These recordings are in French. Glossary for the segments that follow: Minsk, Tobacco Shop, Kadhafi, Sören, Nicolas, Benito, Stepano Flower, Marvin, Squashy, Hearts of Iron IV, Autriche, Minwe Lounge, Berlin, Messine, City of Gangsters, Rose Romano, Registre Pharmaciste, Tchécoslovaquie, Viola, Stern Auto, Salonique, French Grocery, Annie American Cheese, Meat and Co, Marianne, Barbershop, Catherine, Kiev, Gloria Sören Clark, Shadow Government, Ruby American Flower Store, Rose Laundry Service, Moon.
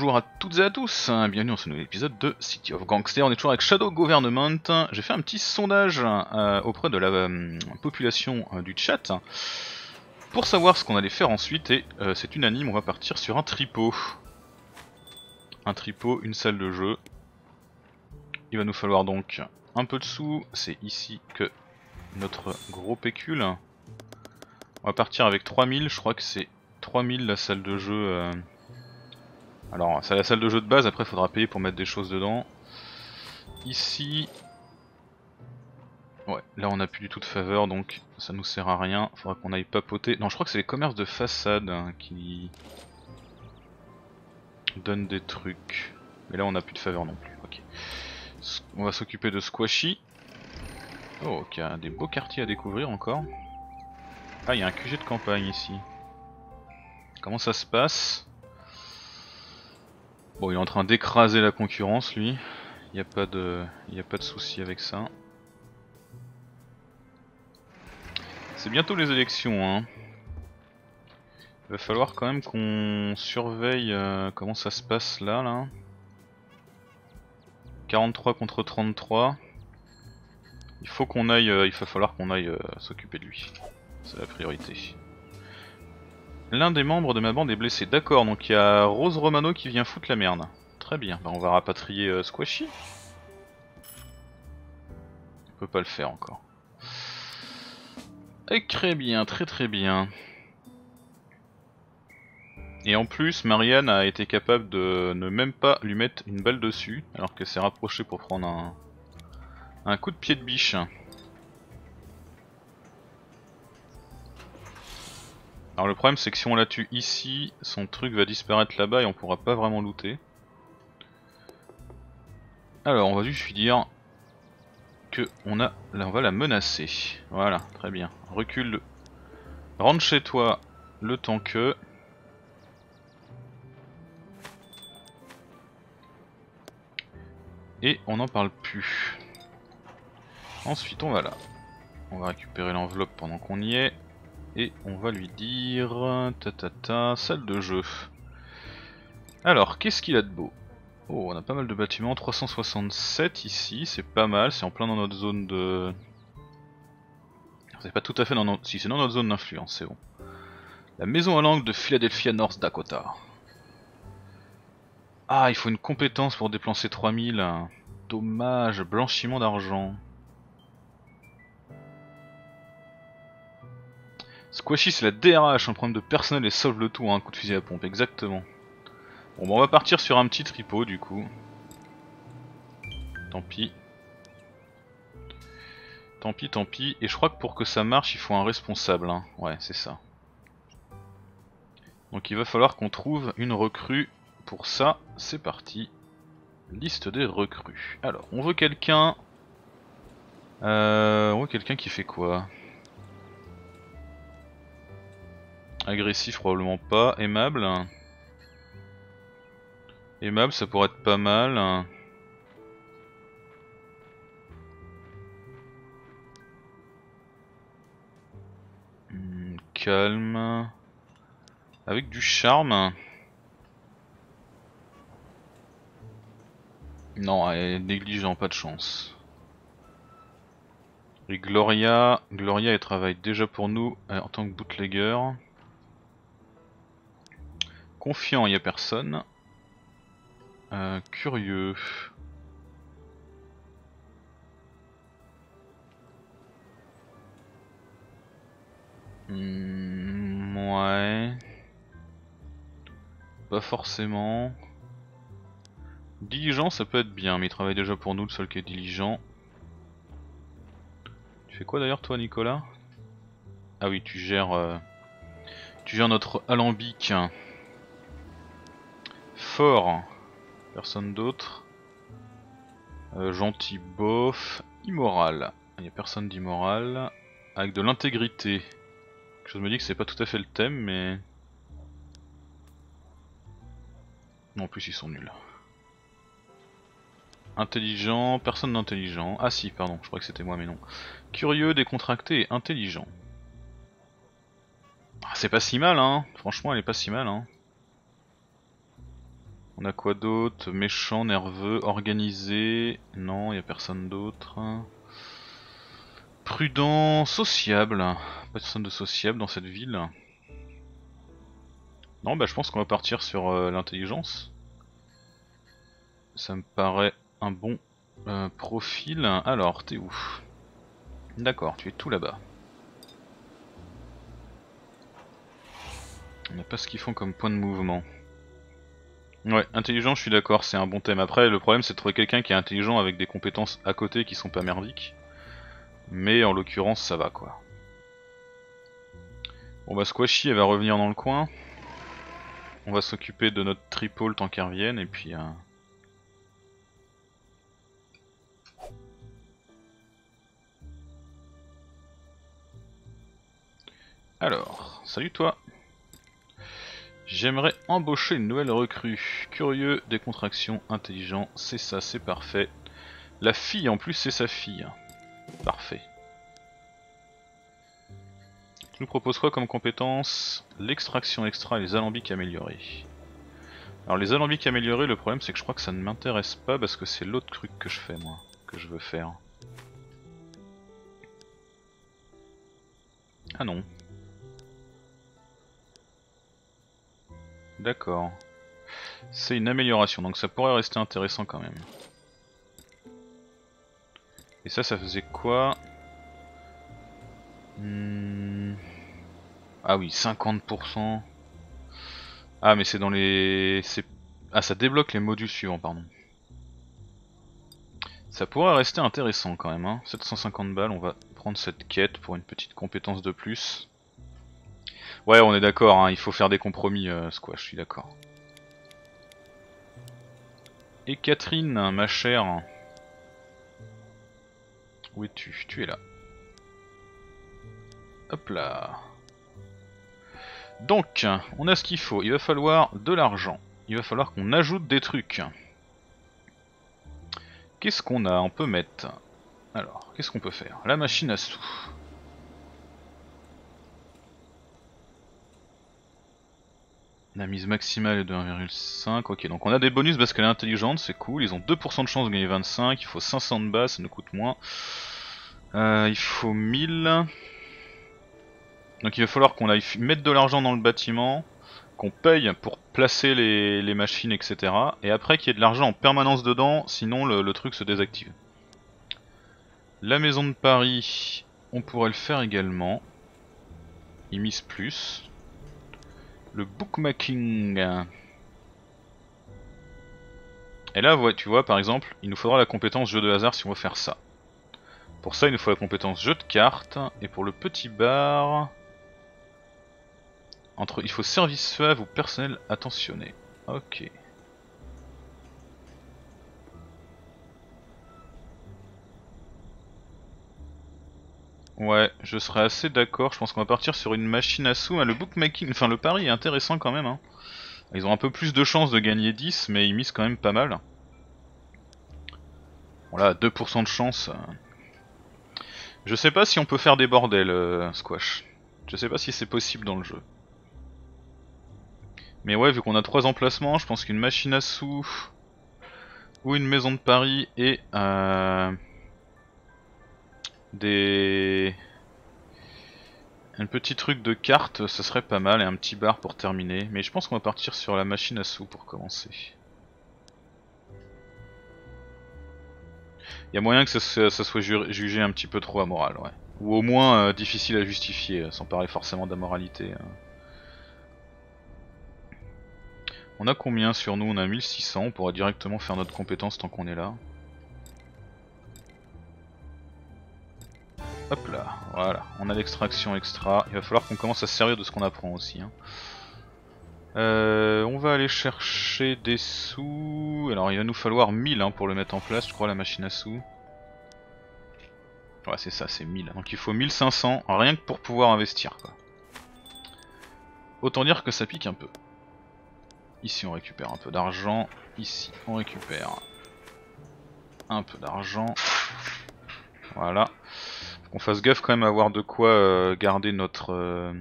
Bonjour à toutes et à tous, bienvenue dans ce nouvel épisode de City of Gangsters. On est toujours avec Shadow Government. J'ai fait un petit sondage auprès de la population du chat pour savoir ce qu'on allait faire ensuite, et c'est unanime, on va partir sur un tripot. Un tripot, une salle de jeu. Il va nous falloir donc un peu de sous, c'est ici que notre gros pécule. On va partir avec 3000, je crois que c'est 3000 la salle de jeu... Alors c'est la salle de jeu de base, après il faudra payer pour mettre des choses dedans. Ici... Ouais, là on a plus du tout de faveur, donc ça nous sert à rien, faudra qu'on aille papoter. Non, je crois que c'est les commerces de façade qui donnent des trucs. Mais là on n'a plus de faveur non plus, ok. On va s'occuper de Squashy. Oh, ok, des beaux quartiers à découvrir encore. Ah, il y a un QG de campagne ici. Comment ça se passe ? Bon, il est en train d'écraser la concurrence, lui. Il n'y a pas de souci avec ça. C'est bientôt les élections, hein. Il va falloir quand même qu'on surveille comment ça se passe là. 43 contre 33. Il faut qu'on aille, il va falloir qu'on aille s'occuper de lui. C'est la priorité. L'un des membres de ma bande est blessé. D'accord, donc il y a Rose Romano qui vient foutre la merde. Très bien, ben, on va rapatrier Squashy. On peut pas le faire encore. Et très bien, très bien. Et en plus, Marianne a été capable de ne même pas lui mettre une balle dessus, alors qu'elle s'est rapprochée pour prendre un coup de pied de biche. Alors le problème c'est que si on la tue ici, son truc va disparaître là-bas et on pourra pas vraiment looter. Alors on va juste lui dire que on a, là on va la menacer. Voilà, très bien. Recule, rentre chez toi le temps que. Et on n'en parle plus. Ensuite on va là. On va récupérer l'enveloppe pendant qu'on y est. Et on va lui dire... salle de jeu. Alors, qu'est-ce qu'il a de beau? Oh, on a pas mal de bâtiments. 367 ici, c'est pas mal. C'est en plein dans notre zone de... C'est pas tout à fait dans notre... Si, c'est dans notre zone d'influence, c'est bon. La maison à l'angle de Philadelphia, North Dakota. Ah, il faut une compétence pour dépenser 3000. Dommage, blanchiment d'argent. Squashy c'est la DRH, un problème de personnel et sauve le tout, hein, coup de fusil à pompe, exactement. Bon bah on va partir sur un petit tripot du coup. Tant pis. Tant pis, et je crois que pour que ça marche il faut un responsable, hein. Ouais c'est ça. Donc il va falloir qu'on trouve une recrue, pour ça c'est parti. Liste des recrues. Alors on veut quelqu'un... on veut quelqu'un qui fait quoi? Agressif probablement pas, aimable. Aimable ça pourrait être pas mal. Calme. Avec du charme. Non, elle est négligente, pas de chance. Et Gloria elle travaille déjà pour nous en tant que bootlegger. Confiant, il n'y a personne. Curieux. Ouais. Pas forcément. Diligent, ça peut être bien, mais il travaille déjà pour nous, le seul qui est diligent. Tu fais quoi d'ailleurs toi, Nicolas? Ah oui, tu gères notre alambic. Fort, personne d'autre. Gentil, bof. Immoral, il n'y a personne d'immoral. Avec de l'intégrité. Quelque chose me dit que c'est pas tout à fait le thème, mais. Non, en plus, ils sont nuls. Intelligent, personne d'intelligent. Ah, si, pardon, je crois que c'était moi, mais non. Curieux, décontracté et intelligent. Ah, c'est pas si mal, hein. Franchement, elle est pas si mal, hein. On a quoi d'autre? Méchant, nerveux, organisé. Non, y a personne d'autre. Prudent, sociable. Personne de sociable dans cette ville. Non, bah je pense qu'on va partir sur l'intelligence. Ça me paraît un bon profil. Alors, t'es où? D'accord, tu es tout là-bas. On n'a pas ce qu'ils font comme point de mouvement. Ouais, intelligent, je suis d'accord, c'est un bon thème. Après, le problème c'est de trouver quelqu'un qui est intelligent avec des compétences à côté qui sont pas merdiques. Mais en l'occurrence, ça va quoi. Bon bah Squashy, elle va revenir dans le coin. On va s'occuper de notre tripole tant qu'elle revienne, et puis... Alors, salut toi. J'aimerais embaucher une nouvelle recrue. Curieux, des contractions, intelligent, c'est ça, c'est parfait. La fille en plus, c'est sa fille. Parfait. Tu nous proposes quoi comme compétence? L'extraction extra et les alambics améliorés. Alors les alambics améliorés, le problème c'est que je crois que ça ne m'intéresse pas parce que c'est l'autre truc que je fais moi, que je veux faire. Ah non. D'accord. C'est une amélioration, donc ça pourrait rester intéressant quand même. Et ça, ça faisait quoi? Ah oui, 50%. Ah mais c'est dans les... Ah ça débloque les modules suivants, pardon. Ça pourrait rester intéressant quand même, hein. 750 balles, on va prendre cette quête pour une petite compétence de plus. Ouais, on est d'accord, hein, il faut faire des compromis, Squash, je suis d'accord. Et Catherine, ma chère. Où es-tu? Tu es là. Hop là. Donc, on a ce qu'il faut. Il va falloir de l'argent. Il va falloir qu'on ajoute des trucs. Qu'est-ce qu'on a? On peut mettre... Alors, qu'est-ce qu'on peut faire? La machine à sous. La mise maximale est de 1,5, ok, donc on a des bonus parce qu'elle est intelligente, c'est cool, ils ont 2% de chance de gagner 25, il faut 500 de base, ça nous coûte moins. Il faut 1000. Donc il va falloir qu'on aille mettre de l'argent dans le bâtiment, qu'on paye pour placer les machines, etc. Et après qu'il y ait de l'argent en permanence dedans, sinon le truc se désactive. La maison de Paris, on pourrait le faire également. Ils misent plus. Le bookmaking. Et là, tu vois, par exemple, il nous faudra la compétence jeu de hasard si on veut faire ça. Pour ça, il nous faut la compétence jeu de cartes. Et pour le petit bar, il faut service suave ou personnel attentionné. Ok. Ouais, je serais assez d'accord, je pense qu'on va partir sur une machine à sous, hein, le bookmaking, enfin le pari est intéressant quand même, hein. Ils ont un peu plus de chances de gagner 10, mais ils misent quand même pas mal. Voilà, 2% de chance. Je sais pas si on peut faire des bordels, Squash. Je sais pas si c'est possible dans le jeu. Mais ouais, vu qu'on a 3 emplacements, je pense qu'une machine à sous, ou une maison de Paris, et... un petit truc de cartes, ce serait pas mal, et un petit bar pour terminer. Mais je pense qu'on va partir sur la machine à sous pour commencer. Il y a moyen que ça soit jugé un petit peu trop amoral, ouais. Ou au moins difficile à justifier, sans parler forcément d'amoralité. On a combien sur nous? On a 1600, on pourra directement faire notre compétence tant qu'on est là. Hop là, voilà, on a l'extraction extra, il va falloir qu'on commence à se servir de ce qu'on apprend aussi, hein. On va aller chercher des sous, alors il va nous falloir 1000, hein, pour le mettre en place, je crois, la machine à sous. Ouais c'est ça, c'est 1000, donc il faut 1500, rien que pour pouvoir investir quoi. Autant dire que ça pique un peu. Ici on récupère un peu d'argent, ici on récupère un peu d'argent, voilà. Qu'on fasse gaffe quand même à avoir de quoi garder notre...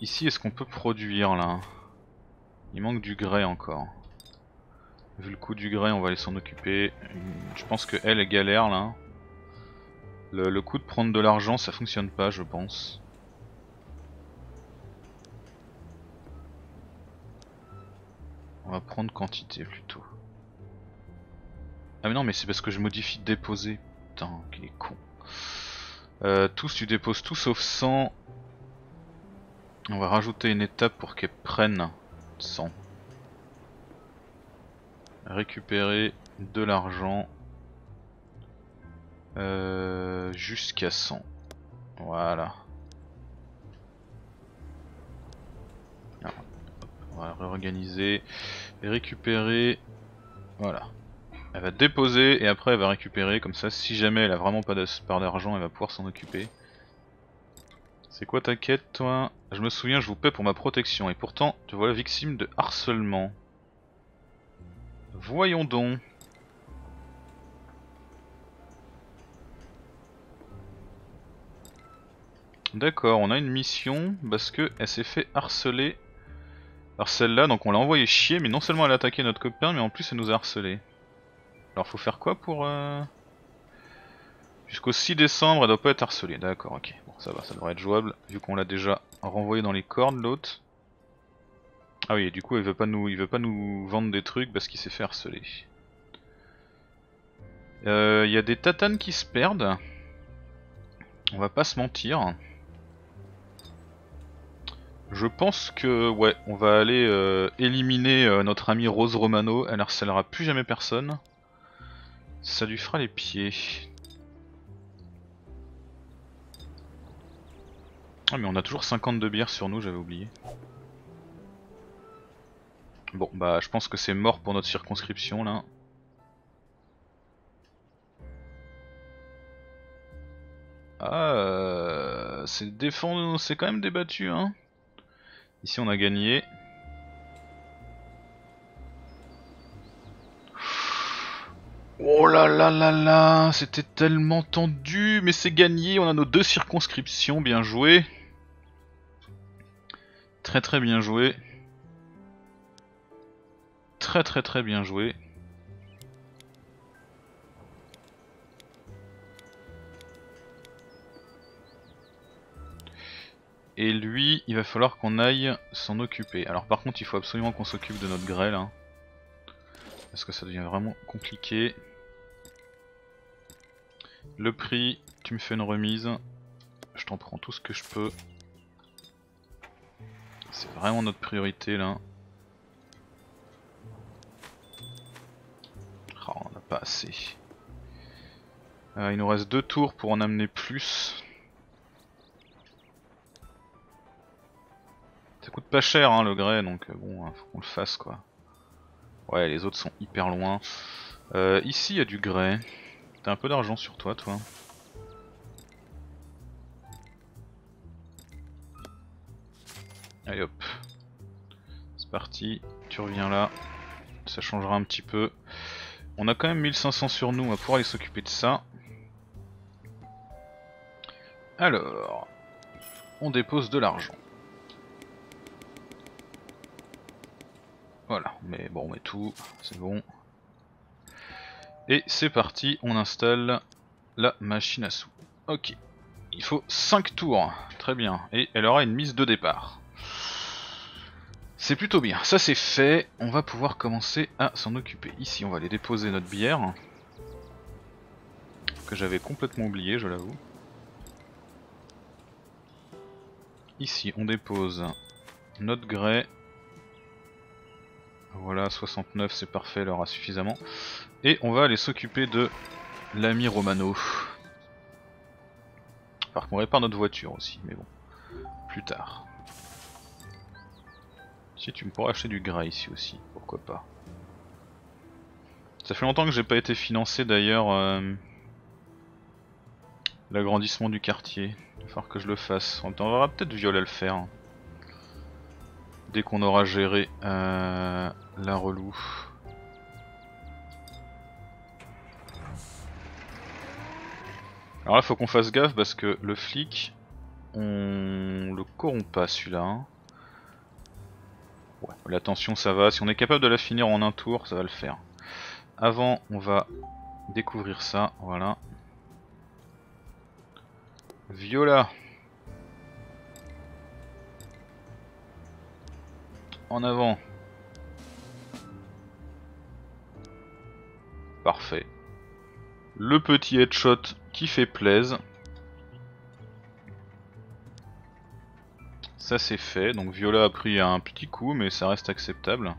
Ici, est-ce qu'on peut produire là? Il manque du grès encore. Vu le coup du grès, on va aller s'en occuper. Je pense que elle galère là. Le coup de prendre de l'argent, ça fonctionne pas, je pense. On va prendre quantité plutôt. Ah mais non, mais c'est parce que je modifie déposer. Putain, qu'il est con. Tous, tu déposes tout sauf 100. On va rajouter une étape pour qu'elle prenne 100. Récupérer de l'argent jusqu'à 100. Voilà. Ah, on va réorganiser et récupérer. Voilà. Elle va déposer et après elle va récupérer, comme ça si jamais elle a vraiment pas d'argent, elle va pouvoir s'en occuper. C'est quoi ta quête toi? Je me souviens, je vous paie pour ma protection et pourtant te voilà victime de harcèlement. Voyons donc. D'accord, on a une mission parce que elle s'est fait harceler par celle-là, donc on l'a envoyé chier, mais non seulement elle a attaqué notre copain, mais en plus elle nous a harcelé. Alors faut faire quoi pour... Jusqu'au 6 décembre elle doit pas être harcelée, d'accord, ok, bon ça va, ça devrait être jouable, vu qu'on l'a déjà renvoyé dans les cordes l'autre. Ah oui, et du coup il veut pas nous vendre des trucs parce qu'il s'est fait harceler. Il y a des tatanes qui se perdent, on va pas se mentir. Je pense que ouais, on va aller éliminer notre amie Rose Romano, elle harcèlera plus jamais personne. Ça lui fera les pieds. Ah mais on a toujours 52 bières sur nous, j'avais oublié. Bon bah je pense que c'est mort pour notre circonscription là. Ah c'est défendu, c'est quand même débattu hein. Ici on a gagné. Oh là là là là, c'était tellement tendu, mais c'est gagné, on a nos deux circonscriptions, bien joué. Très très bien joué. Très très très bien joué. Et lui, il va falloir qu'on aille s'en occuper. Alors par contre, il faut absolument qu'on s'occupe de notre grêle, hein, parce que ça devient vraiment compliqué. Le prix, tu me fais une remise, je t'en prends tout ce que je peux. C'est vraiment notre priorité là. Oh, on n'a pas assez. Il nous reste 2 tours pour en amener plus. Ça coûte pas cher hein, le grès, donc bon, faut qu'on le fasse quoi. Ouais, les autres sont hyper loin. Ici, il y a du grès. T'as un peu d'argent sur toi, toi. Allez hop. C'est parti, tu reviens là. Ça changera un petit peu. On a quand même 1500 sur nous, on va pouvoir aller s'occuper de ça. Alors, on dépose de l'argent. Voilà, mais bon, on met tout, c'est bon. Et c'est parti, on installe la machine à sous. Ok, il faut 5 tours, très bien, et elle aura une mise de départ. C'est plutôt bien, ça c'est fait, on va pouvoir commencer à s'en occuper. Ici, on va aller déposer notre bière, que j'avais complètement oublié, je l'avoue. Ici, on dépose notre grès. Voilà, 69 c'est parfait, elle aura suffisamment. Et on va aller s'occuper de l'ami Romano. Par contre, on répare notre voiture aussi, mais bon, plus tard. Si tu me pourrais acheter du gras ici aussi, pourquoi pas. Ça fait longtemps que j'ai pas été financé d'ailleurs l'agrandissement du quartier. Il va falloir que je le fasse. On verra peut-être Viola le faire. Dès qu'on aura géré la relou. Alors là faut qu'on fasse gaffe parce que le flic, on le corrompt pas celui-là. Hein. Ouais, la tension ça va, si on est capable de la finir en un tour, ça va le faire. Avant, on va découvrir ça, voilà. Viola. En avant. Parfait. Le petit headshot qui fait plaise. Ça c'est fait, donc Viola a pris un petit coup mais ça reste acceptable.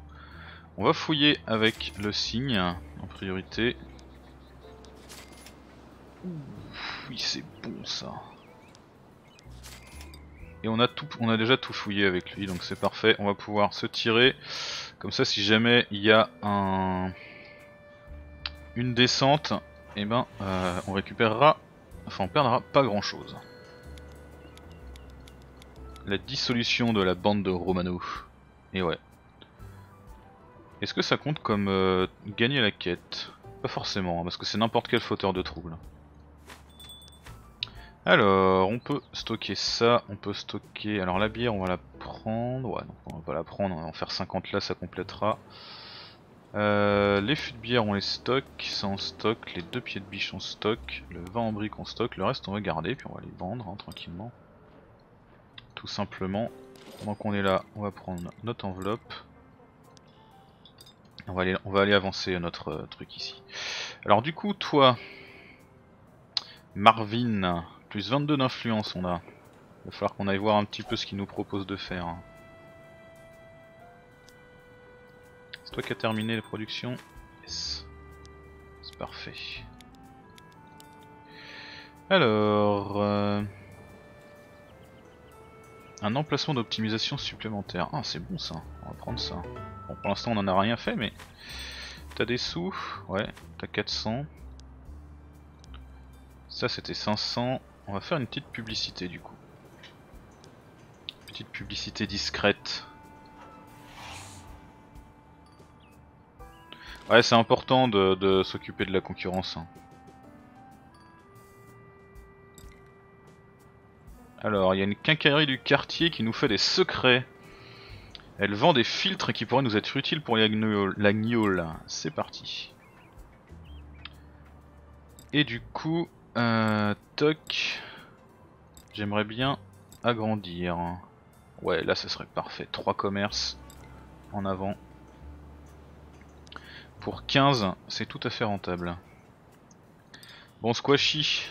On va fouiller avec le signe en priorité. Oui c'est bon ça. Et on a déjà tout fouillé avec lui, donc c'est parfait, on va pouvoir se tirer. Comme ça si jamais il y a une descente, et ben on récupérera, enfin on perdra pas grand chose. La dissolution de la bande de Romano. Et ouais. Est-ce que ça compte comme gagner la quête? Pas forcément, hein, parce que c'est n'importe quel fauteur de trouble. Alors, on peut stocker ça, on peut stocker... Alors la bière, on va la prendre... Ouais, donc on va pas la prendre, on va en faire 50 là, ça complétera. Les fûts de bière, on les stocke, ça on stocke, les deux pieds de biche on stocke, le vin en brique on stocke, le reste on va garder, puis on va les vendre hein, tranquillement. Tout simplement. Pendant qu'on est là, on va prendre notre enveloppe. On va aller avancer notre truc ici. Alors du coup, toi, Marvin, plus 22 d'influence on a. Il va falloir qu'on aille voir un petit peu ce qu'il nous propose de faire. C'est toi qui as terminé les productions. Yes. C'est parfait. Alors... Un emplacement d'optimisation supplémentaire. Ah c'est bon ça, on va prendre ça. Bon pour l'instant on en a rien fait mais... T'as des sous, ouais, t'as 400. Ça c'était 500. On va faire une petite publicité du coup. Petite publicité discrète. Ouais c'est important de s'occuper de la concurrence. Hein. Alors, il y a une quincaillerie du quartier qui nous fait des secrets. Elle vend des filtres qui pourraient nous être utiles pour l'agneau. C'est parti. Et du coup, toc. J'aimerais bien agrandir. Ouais, là, ce serait parfait. 3 commerces en avant. Pour 15, c'est tout à fait rentable. Bon, Squashy.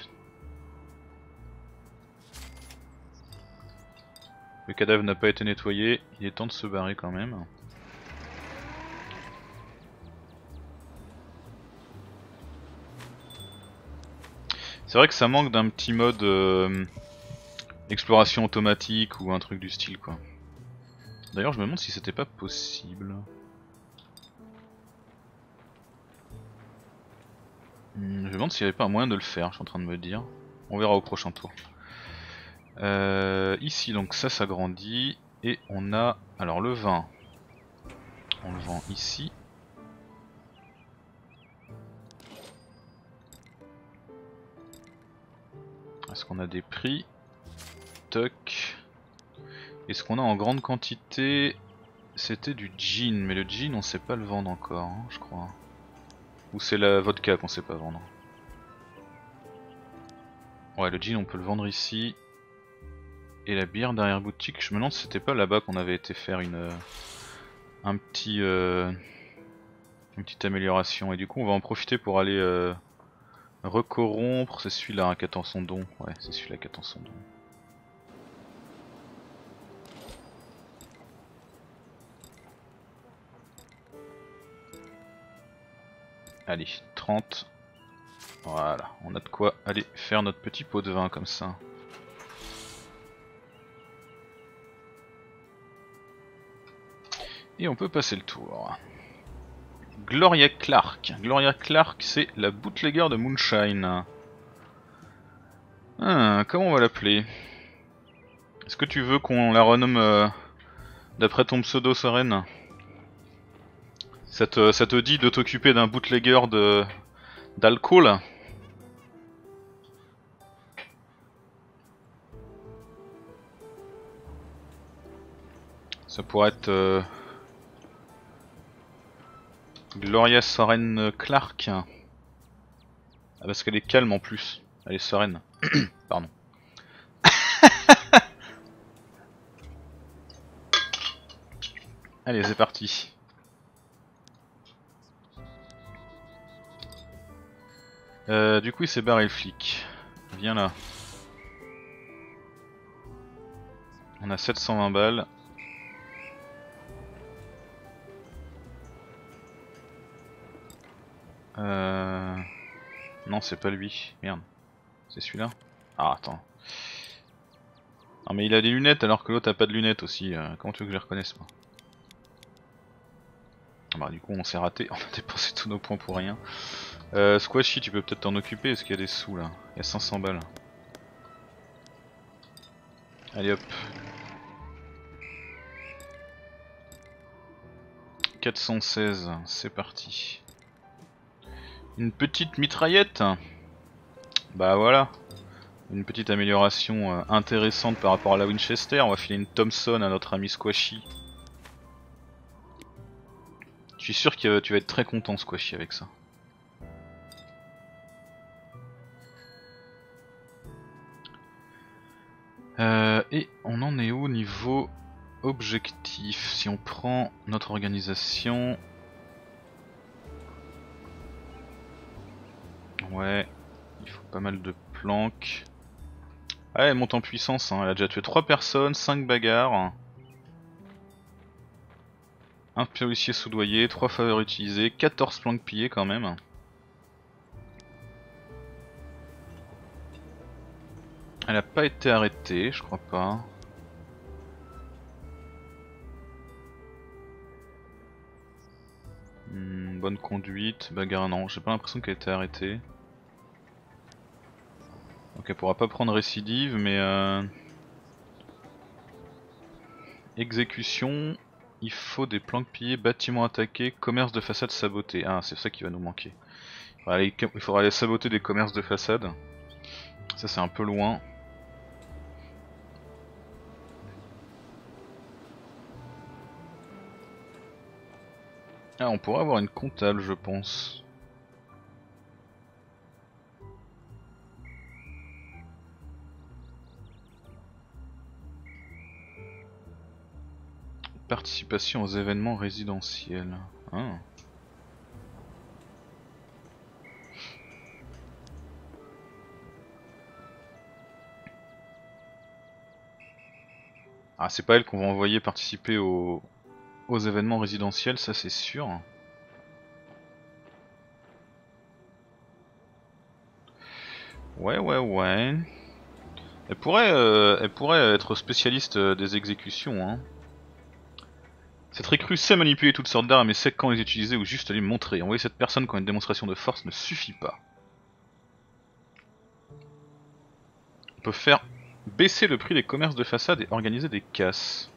Le cadavre n'a pas été nettoyé, il est temps de se barrer quand même. C'est vrai que ça manque d'un petit mode exploration automatique ou un truc du style quoi. D'ailleurs je me demande si c'était pas possible. Je me demande s'il n'y avait pas un moyen de le faire, je suis en train de me dire. On verra au prochain tour. Ici donc ça s'agrandit et on a alors le vin, on le vend ici, est-ce qu'on a des prix, toc, est-ce qu'on a en grande quantité, c'était du gin mais le gin on sait pas le vendre encore hein, je crois, ou c'est la vodka qu'on sait pas vendre, ouais le gin on peut le vendre ici. Et la bière derrière boutique, je me demande si c'était pas là-bas qu'on avait été faire une petite amélioration. Et du coup on va en profiter pour aller recorrompre, c'est celui-là hein, 14 son don, ouais c'est celui-là 14 son don. Allez, 30, voilà, on a de quoi aller faire notre petit pot de vin comme ça. Et on peut passer le tour. Gloria Clark. Gloria Clark, c'est la bootlegger de Moonshine. Ah, comment on va l'appeler? Est-ce que tu veux qu'on la renomme d'après ton pseudo Sören? Ça te dit de t'occuper d'un bootlegger d'alcool? Ça pourrait être... Gloria Sören Clark. Ah, parce qu'elle est calme en plus. Elle est sereine. Pardon. Allez, c'est parti. Du coup, il s'est barré le flic. Viens là. On a 720 balles. Non, c'est pas lui. Merde. C'est celui-là? Ah, attends. Non, mais il a des lunettes alors que l'autre a pas de lunettes aussi. Comment tu veux que je les reconnaisse, moi? Bah, du coup, on s'est raté. On a dépensé tous nos points pour rien. Squashy, tu peux peut-être t'en occuper parce qu'il y a des sous là. Il y a 500 balles. Allez hop. 416, c'est parti. Une petite mitraillette. Bah voilà. Une petite amélioration intéressante par rapport à la Winchester. On va filer une Thompson à notre ami Squashy. Je suis sûr que tu vas être très content, Squashy, avec ça. Et on en est au niveau objectif. Si on prend notre organisation... Ouais, il faut pas mal de planques. Ah, elle monte en puissance, hein. Elle a déjà tué 3 personnes, 5 bagarres. Un policier soudoyé, 3 faveurs utilisées, 14 planques pillées quand même. Elle a pas été arrêtée, je crois pas. Bonne conduite, bagarre non, j'ai pas l'impression qu'elle a été arrêtée. Donc elle pourra pas prendre récidive, mais exécution, il faut des planques pillées, bâtiments attaqués, commerce de façade saboté. Ah, c'est ça qui va nous manquer. Il faudra aller saboter des commerces de façade. Ça c'est un peu loin. Ah, on pourrait avoir une comptable, je pense. Participation aux événements résidentiels. Ah. Ah, c'est pas elle qu'on va envoyer participer aux événements résidentiels, ça c'est sûr. Ouais. Elle pourrait être spécialiste des exécutions. Hein. Cette recrue sait manipuler toutes sortes d'armes et sait quand les utiliser ou juste les montrer. Envoyer cette personne quand une démonstration de force ne suffit pas. On peut faire baisser le prix des commerces de façade et organiser des casses.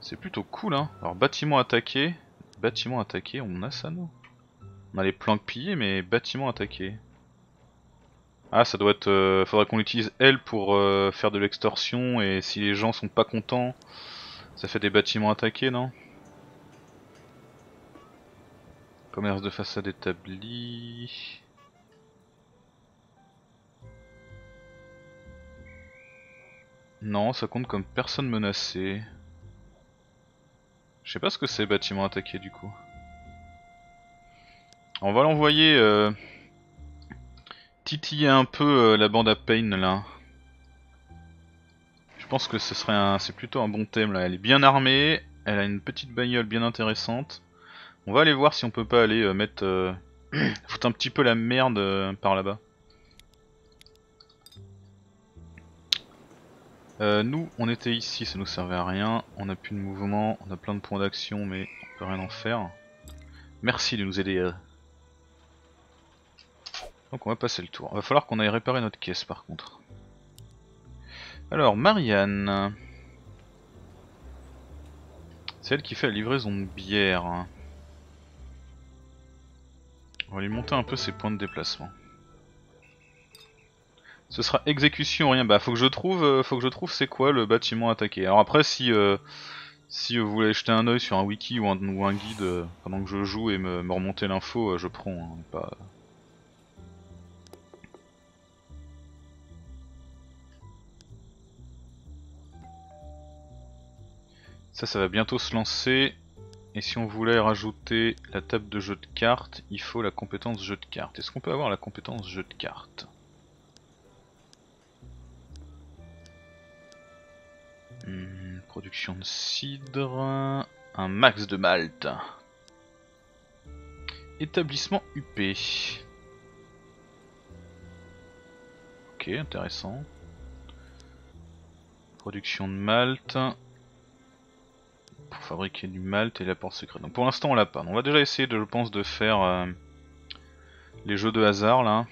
C'est plutôt cool, hein. Alors bâtiment attaqué, on a ça nous. On a les planques pillées, mais bâtiment attaqué. Ah, ça doit être... faudrait qu'on l'utilise elle pour faire de l'extorsion, et si les gens sont pas contents, ça fait des bâtiments attaqués, non? Commerce de façade établi... Non, ça compte comme personne menacée. Je sais pas ce que c'est, bâtiment attaqué du coup. On va l'envoyer titiller un peu la bande à Pain là. Je pense que c'est plutôt un bon thème là. Elle est bien armée, elle a une petite bagnole bien intéressante. On va aller voir si on peut pas aller mettre foutre un petit peu la merde par là-bas. Nous, on était ici, ça nous servait à rien, on n'a plus de mouvement, on a plein de points d'action, mais on peut rien en faire. Merci de nous aider. Donc on va passer le tour. Va falloir qu'on aille réparer notre caisse par contre. Alors, Marianne. C'est elle qui fait la livraison de bière. On va lui monter un peu ses points de déplacement. Ce sera exécution, rien. Bah faut que je trouve c'est quoi le bâtiment attaqué. Alors après si Si vous voulez jeter un oeil sur un wiki ou un guide pendant que je joue et me remonter l'info, je prends. Hein, pas... Ça va bientôt se lancer. Et si on voulait rajouter la table de jeu de cartes, il faut la compétence jeu de cartes. Est-ce qu'on peut avoir la compétence jeu de cartes? Production de cidre, un max de malt. Établissement UP. Ok, intéressant. Production de malt. Pour fabriquer du malt et l'apport secret. Donc pour l'instant on l'a pas. On va déjà essayer de, je pense, de faire les jeux de hasard là.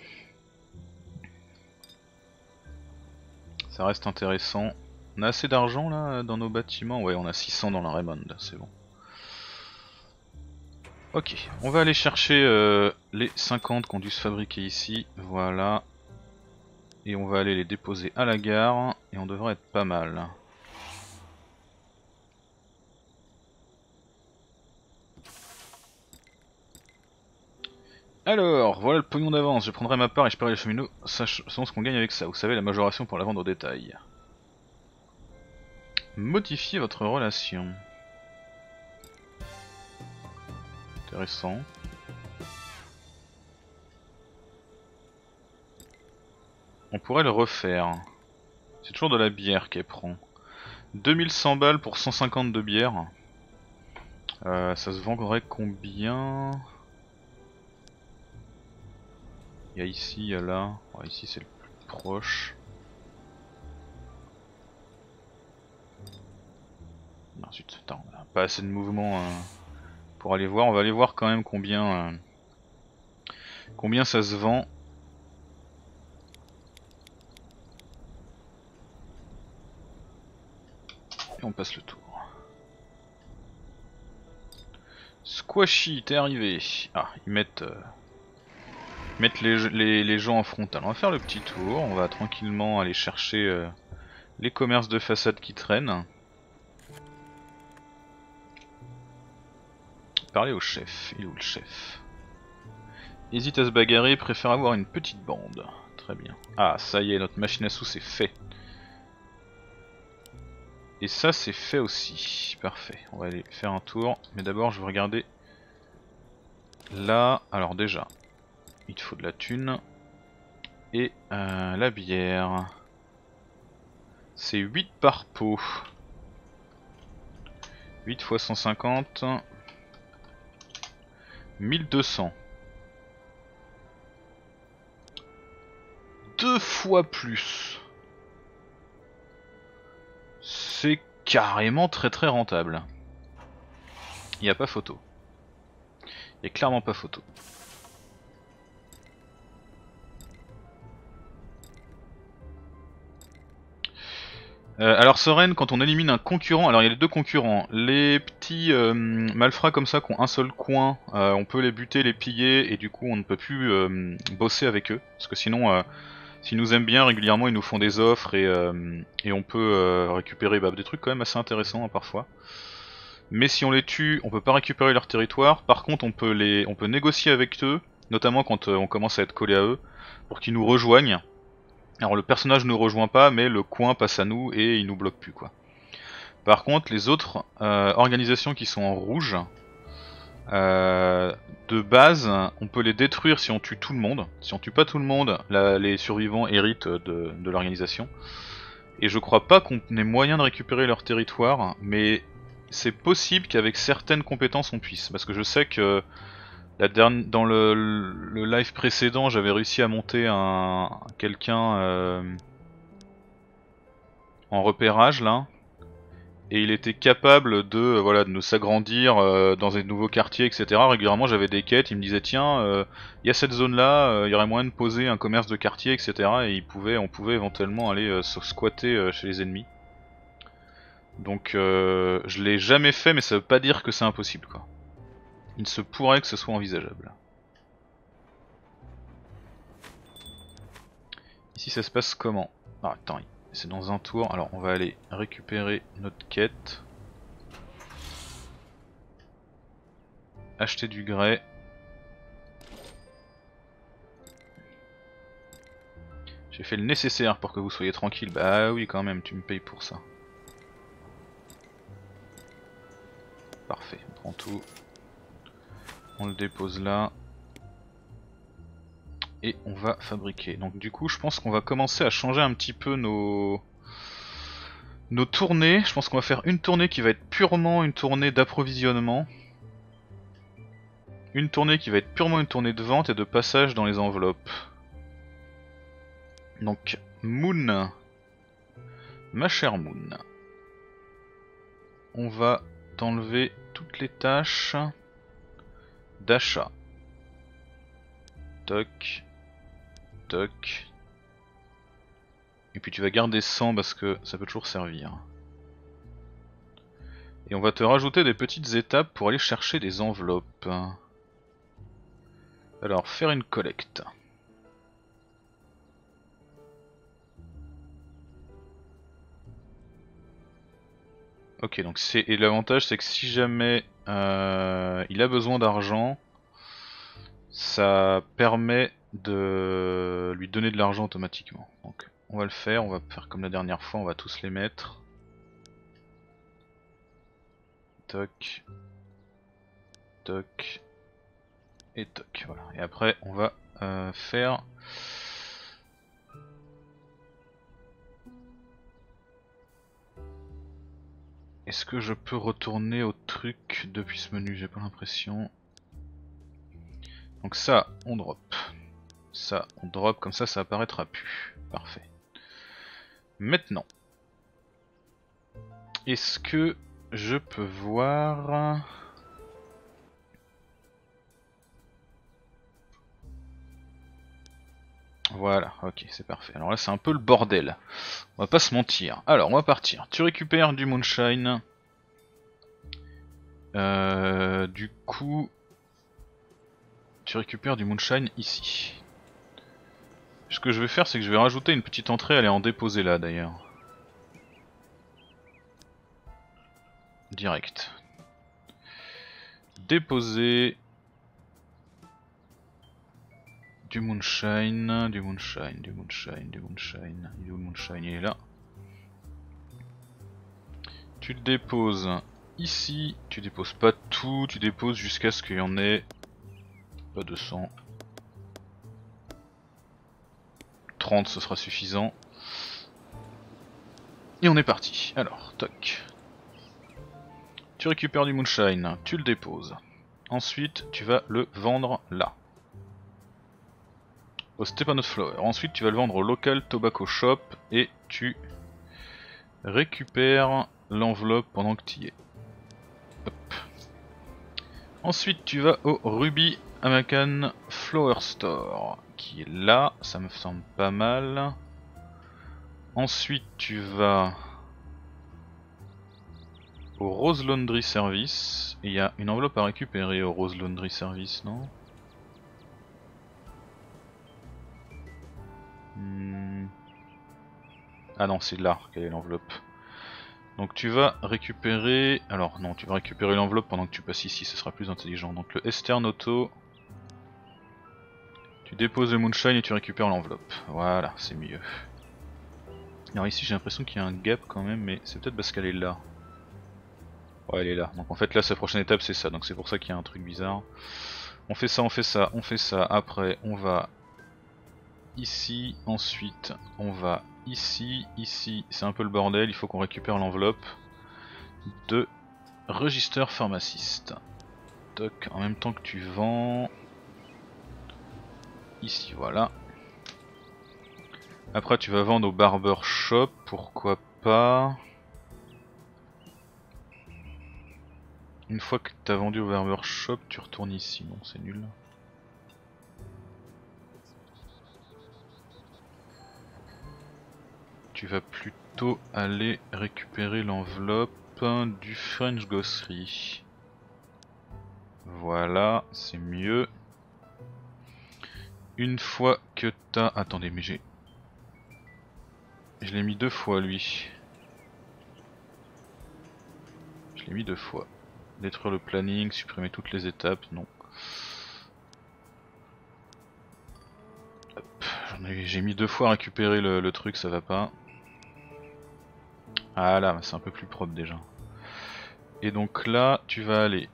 Ça reste intéressant. On a assez d'argent là dans nos bâtiments. Ouais, on a 600 dans la Raymond, c'est bon. Ok, on va aller chercher les 50 qu'on dû se fabriquer ici. Voilà. Et on va aller les déposer à la gare. Et on devrait être pas mal. Alors, voilà le pognon d'avance. Je prendrai ma part et je parie les cheminots. Sachons ce qu'on gagne avec ça. Vous savez, la majoration pour la vente au détail. Modifier votre relation. Intéressant. On pourrait le refaire. C'est toujours de la bière qu'elle prend. 2100 balles pour 150 de bière. Ça se vendrait combien? Il y a ici, il y a là. Oh, ici c'est le plus proche. Non, zut, attends, on n'a pas assez de mouvement pour aller voir. On va aller voir quand même combien combien ça se vend. Et on passe le tour. Squashy, t'es arrivé. Ah, ils mettent les gens en frontal. On va faire le petit tour. On va tranquillement aller chercher les commerces de façade qui traînent. Parler au chef. Il est où le chef? Hésite à se bagarrer, préfère avoir une petite bande. Très bien. Ah, ça y est, notre machine à sous c'est fait. Et ça c'est fait aussi. Parfait. On va aller faire un tour. Mais d'abord je vais regarder là. Alors déjà, il faut de la thune. Et la bière. C'est 8 par pot. 8 x 150. 1200. Deux fois plus. C'est carrément très très rentable. Il n'y a pas photo. Il n'y a clairement pas photo. Alors Sören, quand on élimine un concurrent, alors il y a les deux concurrents, les petits malfrats comme ça qui ont un seul coin, on peut les buter, les piller et du coup on ne peut plus bosser avec eux, parce que sinon s'ils nous aiment bien régulièrement ils nous font des offres et on peut récupérer des trucs quand même assez intéressants hein, parfois. Mais si on les tue, on peut pas récupérer leur territoire, par contre on peut négocier avec eux, notamment quand on commence à être collé à eux, pour qu'ils nous rejoignent. Alors le personnage ne nous rejoint pas, mais le coin passe à nous et il nous bloque plus quoi. Par contre les autres organisations qui sont en rouge, de base on peut les détruire si on tue tout le monde. Si on tue pas tout le monde, les survivants héritent de l'organisation. Et je crois pas qu'on ait moyen de récupérer leur territoire, mais c'est possible qu'avec certaines compétences on puisse. Parce que je sais que... dans le live précédent, j'avais réussi à monter quelqu'un en repérage là, et il était capable de voilà de nous s'agrandir dans un nouveau quartier, etc. Régulièrement, j'avais des quêtes, il me disait tiens, il y a cette zone là, il y aurait moyen de poser un commerce de quartier, etc. Et on pouvait éventuellement aller se squatter chez les ennemis. Donc je l'ai jamais fait, mais ça veut pas dire que c'est impossible quoi. Il se pourrait que ce soit envisageable. Ici ça se passe comment? Ah attends, c'est dans un tour. Alors on va aller récupérer notre quête. acheter du grès. J'ai fait le nécessaire pour que vous soyez tranquille. Bah oui quand même, tu me payes pour ça. Parfait, on prend tout. On le dépose là. Et on va fabriquer. Donc du coup je pense qu'on va commencer à changer un petit peu nos tournées. Je pense qu'on va faire une tournée qui va être purement une tournée d'approvisionnement. Une tournée qui va être purement une tournée de vente et de passage dans les enveloppes. Donc Moon, ma chère Moon, on va t'enlever toutes les tâches d'achat. Toc, toc. Et puis tu vas garder 100 parce que ça peut toujours servir. Et on va te rajouter des petites étapes pour aller chercher des enveloppes. Alors faire une collecte. Ok, donc et l'avantage c'est que si jamais il a besoin d'argent, ça permet de lui donner de l'argent automatiquement. Donc on va le faire, on va faire comme la dernière fois, on va tous les mettre. Toc, toc et toc, voilà. Et après on va faire... Est-ce que je peux retourner au truc depuis ce menu? J'ai pas l'impression. Donc ça, on drop. Ça, on drop, comme ça, ça apparaîtra plus. Parfait. Maintenant. Est-ce que je peux voir... Voilà, ok, c'est parfait. Alors là, c'est un peu le bordel. On va pas se mentir. Alors, on va partir. Tu récupères du moonshine. Du coup... Tu récupères du moonshine ici. Ce que je vais faire, c'est que je vais rajouter une petite entrée. Allez, en déposer là, d'ailleurs. Direct. Déposer... Du moonshine. Il est où le moonshine? Il est là. Tu le déposes ici. Tu déposes pas tout, tu déposes jusqu'à ce qu'il y en ait pas 200. 30 ce sera suffisant. Et on est parti. Alors, toc. Tu récupères du moonshine, tu le déposes. Ensuite, tu vas le vendre là. Au Stepano Flower. Ensuite, tu vas le vendre au local Tobacco Shop et tu récupères l'enveloppe pendant que tu y es. Hop. Ensuite, tu vas au Ruby American Flower Store qui est là, ça me semble pas mal. Ensuite, tu vas au Rose Laundry Service. Il y a une enveloppe à récupérer au Rose Laundry Service, non ? Ah non, c'est là qu'elle est l'enveloppe. Donc tu vas récupérer... Alors non, tu vas récupérer l'enveloppe pendant que tu passes ici, ce sera plus intelligent. Donc le Stern Auto... Tu déposes le moonshine et tu récupères l'enveloppe. Voilà, c'est mieux. Alors ici j'ai l'impression qu'il y a un gap quand même, mais c'est peut-être parce qu'elle est là. Ouais, elle est là. Donc en fait là, sa prochaine étape c'est ça, donc c'est pour ça qu'il y a un truc bizarre. On fait ça, on fait ça, on fait ça. Après, on va... Ici, ensuite on va ici, ici, c'est un peu le bordel, il faut qu'on récupère l'enveloppe de Registre Pharmaciste. Toc, en même temps que tu vends, ici voilà. Après tu vas vendre au Barbershop, pourquoi pas. Une fois que tu as vendu au Barbershop, tu retournes ici, non c'est nul. Tu vas plutôt aller récupérer l'enveloppe du French Grocery. Voilà, c'est mieux. Une fois que t'as... Attendez, mais j'ai... Je l'ai mis deux fois, lui. Je l'ai mis deux fois. Détruire le planning, supprimer toutes les étapes, non. J'ai mis deux fois à récupérer le truc, ça va pas. Ah là, c'est un peu plus propre déjà. Et donc là, tu vas aller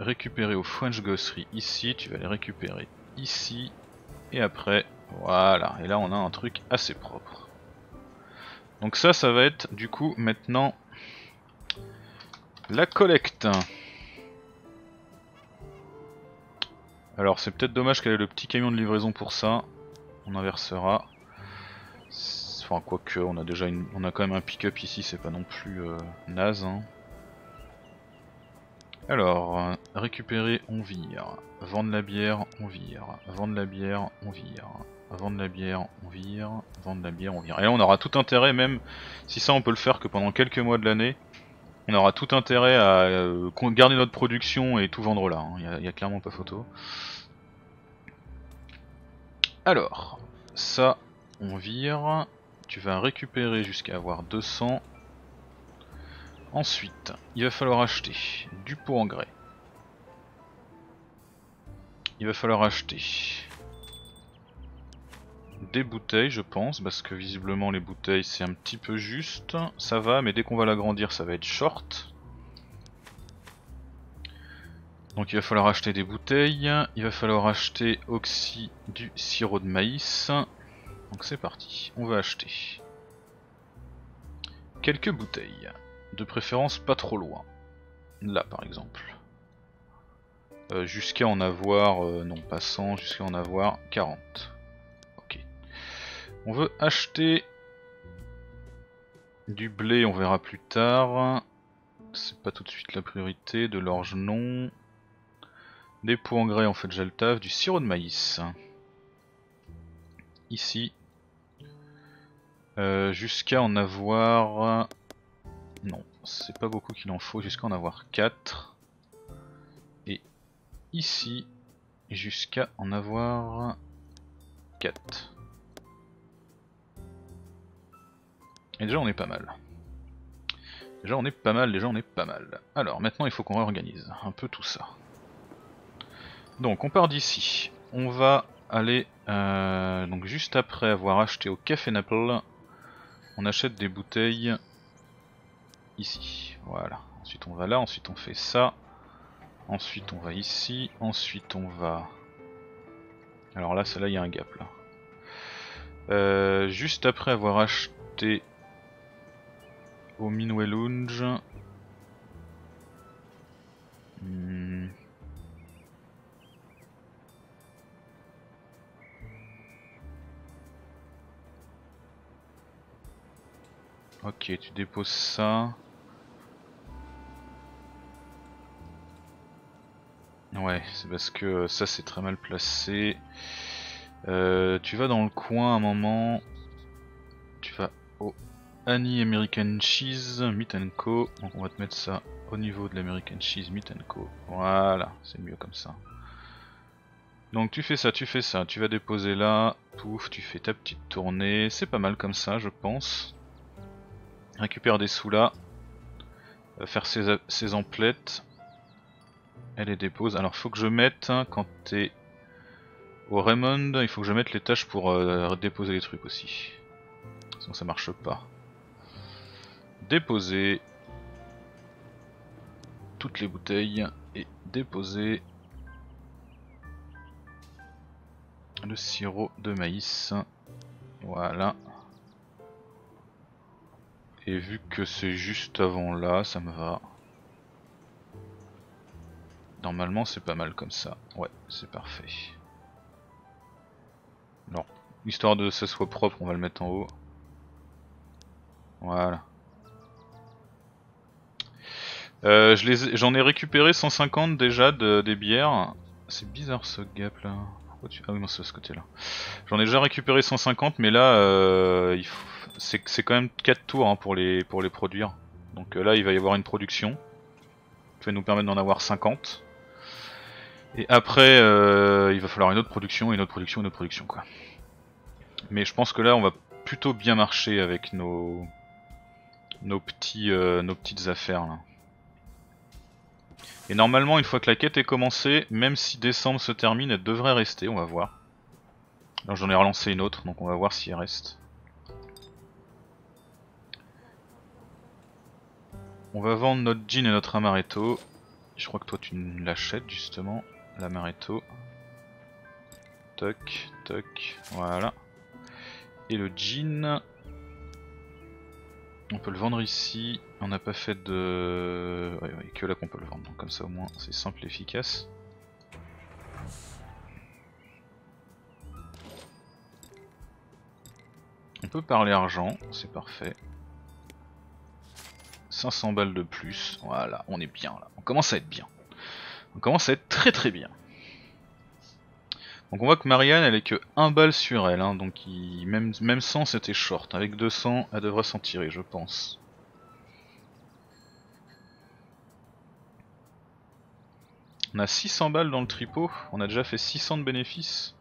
récupérer au French Grocery ici, tu vas les récupérer ici, et après, voilà. Et là, on a un truc assez propre. Donc ça, ça va être du coup maintenant la collecte. Alors c'est peut-être dommage qu'elle ait le petit camion de livraison pour ça. On inversera. Enfin quoique on a déjà on a quand même un pick-up ici, c'est pas non plus naze. Hein. Alors, récupérer, on vire. Vendre la bière, on vire. Vendre la bière, on vire. Vendre la bière, on vire. Vendre la bière, on vire. Et là on aura tout intérêt, même si ça on peut le faire que pendant quelques mois de l'année, on aura tout intérêt à garder notre production et tout vendre là. Il n'y a clairement pas photo. Alors, ça, on vire, tu vas récupérer jusqu'à avoir 200. Ensuite, il va falloir acheter du pot engrais. Il va falloir acheter des bouteilles, je pense, parce que visiblement les bouteilles c'est un petit peu juste. Ça va, mais dès qu'on va l'agrandir, ça va être short. Donc il va falloir acheter des bouteilles, il va falloir acheter aussi du sirop de maïs. Donc c'est parti, on va acheter quelques bouteilles, de préférence pas trop loin, là par exemple. Jusqu'à en avoir, non pas 100, jusqu'à en avoir 40. Ok. On veut acheter du blé, on verra plus tard. C'est pas tout de suite la priorité, de l'orge non. Des pots engrais, on fait déjà le taf, du sirop de maïs. Ici. Jusqu'à en avoir... Non, c'est pas beaucoup qu'il en faut, jusqu'à en avoir 4. Et ici, jusqu'à en avoir 4. Et déjà on est pas mal. Déjà on est pas mal. Alors maintenant il faut qu'on réorganise un peu tout ça. Donc on part d'ici, on va aller, donc juste après avoir acheté au Café Naples, on achète des bouteilles ici, voilà, ensuite on va là, ensuite on fait ça, ensuite on va ici, ensuite on va, alors là celle-là il y a un gap là, juste après avoir acheté au Minwe Lounge, ok, tu déposes ça. Ouais, c'est parce que ça c'est très mal placé. Tu vas dans le coin un moment. Tu vas au Annie American Cheese, Meat and Co. Donc on va te mettre ça au niveau de l'American Cheese, Meat and Co. Voilà, c'est mieux comme ça. Donc tu fais ça. Tu vas déposer là. Pouf, tu fais ta petite tournée. C'est pas mal comme ça, je pense. Récupère des sous là, faire ses emplettes, elle les dépose. Alors faut que je mette, hein, quand t'es au Raymond, il faut que je mette les tâches pour déposer les trucs aussi. Sinon ça marche pas. Déposer toutes les bouteilles et déposer le sirop de maïs. Voilà. Et vu que c'est juste avant là, ça me va. Normalement c'est pas mal comme ça. Ouais, c'est parfait. Alors, histoire de que ça soit propre, on va le mettre en haut. Voilà. J'en ai récupéré 150 déjà des bières. C'est bizarre ce gap là. Ah oui, non, c'est de ce côté là. J'en ai déjà récupéré 150, mais là c'est quand même 4 tours hein, pour les produire. Donc là il va y avoir une production qui va nous permettre d'en avoir 50. Et après il va falloir une autre production, quoi. Mais je pense que là on va plutôt bien marcher avec nos petites affaires là. Et normalement, une fois que la quête est commencée, même si décembre se termine, elle devrait rester, on va voir. Alors j'en ai relancé une autre, donc on va voir si elle reste. On va vendre notre gin et notre amaretto. Je crois que toi tu l'achètes justement, l'amaretto. Toc, toc, voilà. Et le gin, on peut le vendre ici. On n'a pas fait de... Ouais, que là qu'on peut le vendre, donc comme ça au moins c'est simple et efficace. On peut parler argent, c'est parfait. 500 balles de plus, voilà, on est bien là, on commence à être bien. On commence à être très très bien. Donc on voit que Marianne elle est que 1 balle sur elle, hein, donc même 100 c'était short, avec 200 elle devrait s'en tirer je pense. On a 600 balles dans le tripot, on a déjà fait 600 de bénéfices.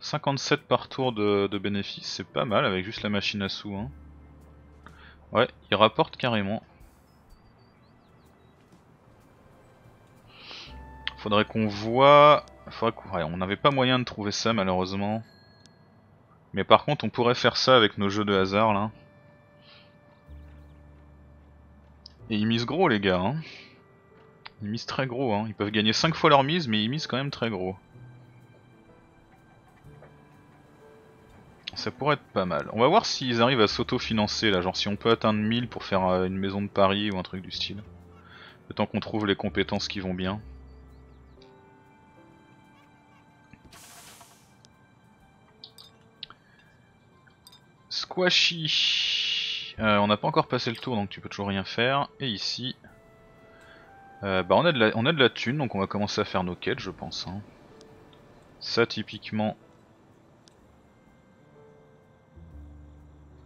57 par tour de bénéfices, c'est pas mal avec juste la machine à sous. Hein. Ouais, il rapporte carrément. Faudrait qu'on voit... Ouais, on n'avait pas moyen de trouver ça malheureusement. Mais par contre on pourrait faire ça avec nos jeux de hasard là. Et ils misent gros les gars. Hein. Ils misent très gros. Hein. Ils peuvent gagner 5 fois leur mise mais ils misent quand même très gros. Ça pourrait être pas mal. On va voir s'ils arrivent à s'autofinancer là, genre si on peut atteindre 1000 pour faire une maison de Paris ou un truc du style. Le temps qu'on trouve les compétences qui vont bien. Squashy. On n'a pas encore passé le tour donc tu peux toujours rien faire. Et ici, on a de la thune donc on va commencer à faire nos quêtes je pense. Hein. Ça typiquement...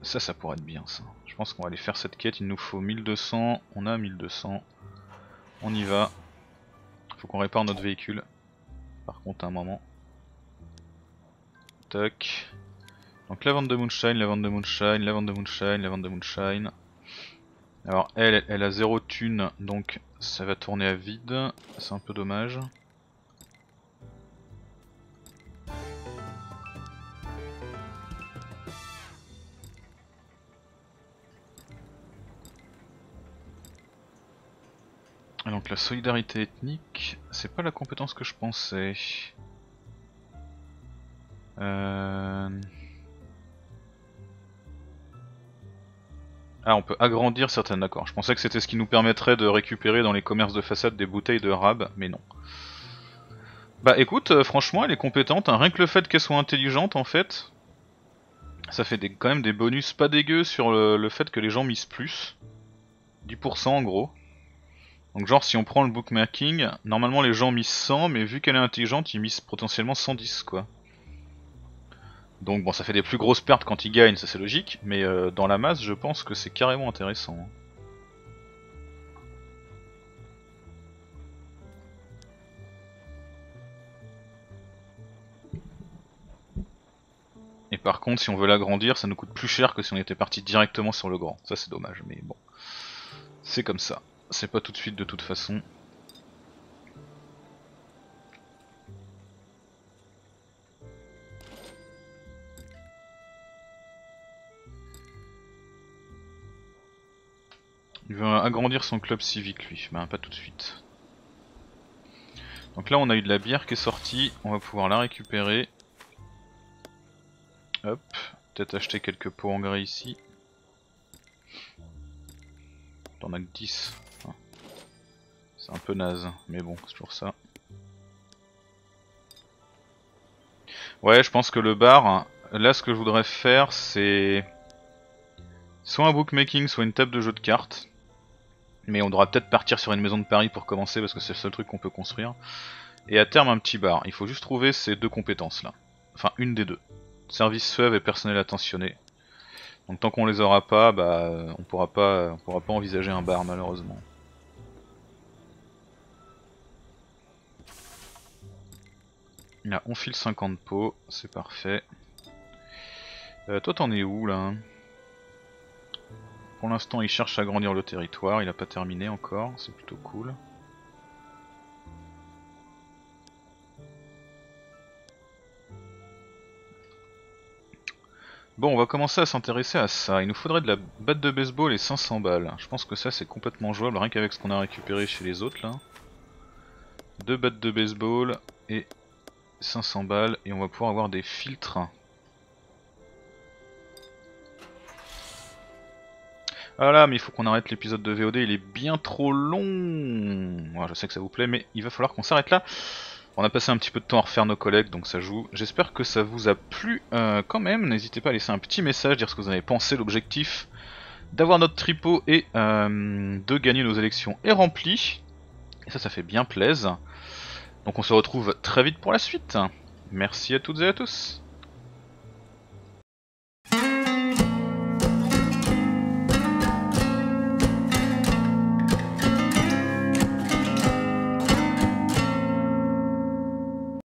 Ça pourrait être bien ça. Je pense qu'on va aller faire cette quête, il nous faut 1200, on a 1200. On y va. Faut qu'on répare notre véhicule. Par contre à un moment. Tac. Donc la vente de Moonshine, la vente de Moonshine, la vente de Moonshine, la vente de Moonshine. Alors elle a 0 thune donc ça va tourner à vide. C'est un peu dommage. Donc la solidarité ethnique, c'est pas la compétence que je pensais. Ah, on peut agrandir certaines, d'accord. Je pensais que c'était ce qui nous permettrait de récupérer dans les commerces de façade des bouteilles de rab, mais non. Bah écoute, franchement elle est compétente, hein. Rien que le fait qu'elle soit intelligente en fait, ça fait quand même des bonus pas dégueux sur le fait que les gens misent plus. 10% en gros. Donc genre si on prend le bookmaking, normalement les gens misent 100, mais vu qu'elle est intelligente, ils misent potentiellement 110 quoi. Donc bon, ça fait des plus grosses pertes quand ils gagnent, ça c'est logique, mais dans la masse je pense que c'est carrément intéressant. Hein. Et par contre si on veut l'agrandir, ça nous coûte plus cher que si on était parti directement sur le grand, ça c'est dommage, mais bon, c'est comme ça. C'est pas tout de suite de toute façon. Il va agrandir son club civique lui, ben pas tout de suite. Donc là on a eu de la bière qui est sortie, on va pouvoir la récupérer. Hop, peut-être acheter quelques pots en grès ici. T'en as que 10. C'est un peu naze, mais bon, c'est toujours ça. Ouais, je pense que le bar, là ce que je voudrais faire c'est... soit un bookmaking, soit une table de jeu de cartes. Mais on devra peut-être partir sur une maison de Paris pour commencer parce que c'est le seul truc qu'on peut construire. Et à terme un petit bar, il faut juste trouver ces deux compétences là. Enfin une des deux. Service suave et personnel attentionné. Donc tant qu'on les aura pas, bah on pourra pas envisager un bar malheureusement. Là, on file 50 pots, c'est parfait. Toi t'en es où là? Pour l'instant, il cherche à agrandir le territoire, il n'a pas terminé encore, c'est plutôt cool. Bon, on va commencer à s'intéresser à ça. Il nous faudrait de la batte de baseball et 500 balles. Je pense que ça c'est complètement jouable, rien qu'avec ce qu'on a récupéré chez les autres là. 2 battes de baseball et 500 balles et on va pouvoir avoir des filtres. Ah là, mais il faut qu'on arrête l'épisode de VOD, il est bien trop long. Ouais, je sais que ça vous plaît, mais il va falloir qu'on s'arrête là. On a passé un petit peu de temps à refaire nos collègues, donc ça joue. J'espère que ça vous a plu quand même. N'hésitez pas à laisser un petit message, dire ce que vous en avez pensé. L'objectif d'avoir notre tripot et de gagner nos élections est rempli. Et ça, ça fait bien plaisir. Donc on se retrouve très vite pour la suite. Merci à toutes et à tous.